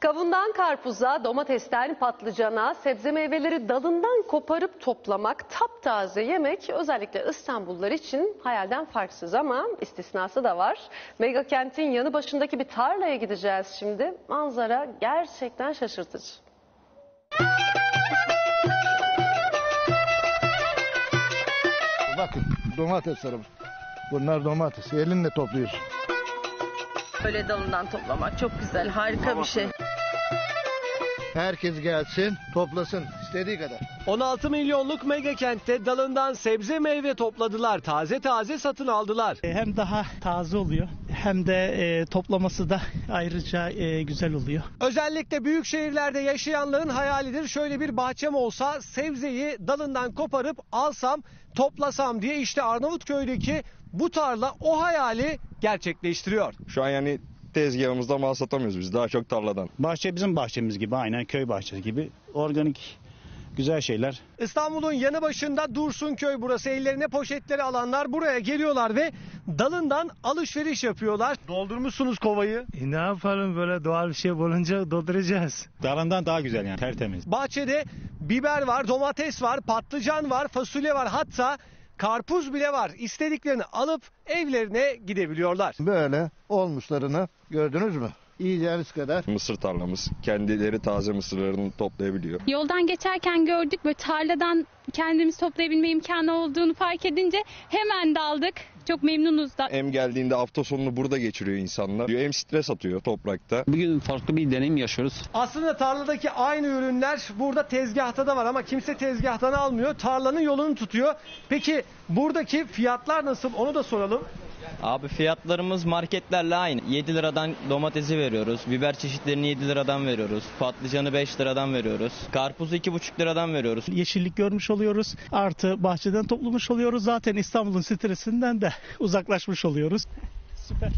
Kavundan karpuza, domatesten patlıcana, sebze meyveleri dalından koparıp toplamak, taptaze yemek özellikle İstanbullular için hayalden farksız ama istisnası da var. Mega kentin yanı başındaki bir tarlaya gideceğiz şimdi. Manzara gerçekten şaşırtıcı. Bakın domatesler, bunlar domates, elinle topluyorsun. Böyle dalından toplamak çok güzel, harika bir şey. Herkes gelsin, toplasın istediği kadar. 16 milyonluk mega kentte dalından sebze meyve topladılar. Taze taze satın aldılar. Hem daha taze oluyor hem de toplaması da ayrıca güzel oluyor. Özellikle büyük şehirlerde yaşayanların hayalidir. Şöyle bir bahçem olsa, sebzeyi dalından koparıp alsam, toplasam diye. İşte Arnavutköy'deki bu tarla o hayali gerçekleştiriyor. Şu an yani tezgahımızda mal satamıyoruz biz, daha çok tarladan. Bahçe bizim bahçemiz gibi, aynen köy bahçesi gibi, organik güzel şeyler. İstanbul'un yanı başında Dursun Köy burası. Ellerine poşetleri alanlar buraya geliyorlar ve dalından alışveriş yapıyorlar. Doldurmuşsunuz kovayı. Ne yapalım, böyle doğal bir şey bulunca dolduracağız. Dalından daha güzel yani, tertemiz. Bahçede biber var, domates var, patlıcan var, fasulye var, hatta karpuz bile var. İstediklerini alıp evlerine gidebiliyorlar. Böyle olmuşlarını gördünüz mü? Yiyeceğiniz kadar. Mısır tarlamız. Kendileri taze mısırlarını toplayabiliyor. Yoldan geçerken gördük ve tarladan kendimiz toplayabilme imkanı olduğunu fark edince hemen daldık. Çok memnunuz da. Hem geldiğinde hafta sonunu burada geçiriyor insanlar. Hem stres atıyor toprakta. Bugün farklı bir deneyim yaşıyoruz. Aslında tarladaki aynı ürünler burada tezgahta da var ama kimse tezgahtan almıyor. Tarlanın yolunu tutuyor. Peki buradaki fiyatlar nasıl, onu da soralım. Abi fiyatlarımız marketlerle aynı. 7 liradan domatesi veriyoruz. Biber çeşitlerini 7 liradan veriyoruz. Patlıcanı 5 liradan veriyoruz. Karpuzu 2,5 liradan veriyoruz. Yeşillik görmüş oluyoruz. Artı bahçeden toplamış oluyoruz. Zaten İstanbul'un stresinden de uzaklaşmış oluyoruz. Süper.